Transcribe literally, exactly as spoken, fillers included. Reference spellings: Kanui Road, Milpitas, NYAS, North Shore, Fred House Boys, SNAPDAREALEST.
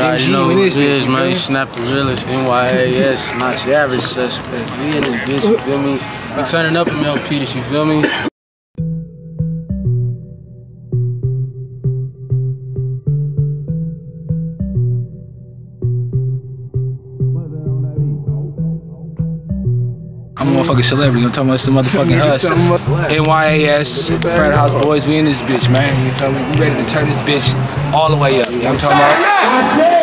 Y'all know who it is, man. Snap the realest, N Y A S, not your average suspect. We in this bitch, you feel me? We turning up in Milpitas, you feel me? I'm a motherfucking celebrity, I'm talking about the motherfucking us. N Y A S, Fred House Boys, we in this bitch, man. You feel me? We ready to turn this bitch all the way up. You know what I'm talking about?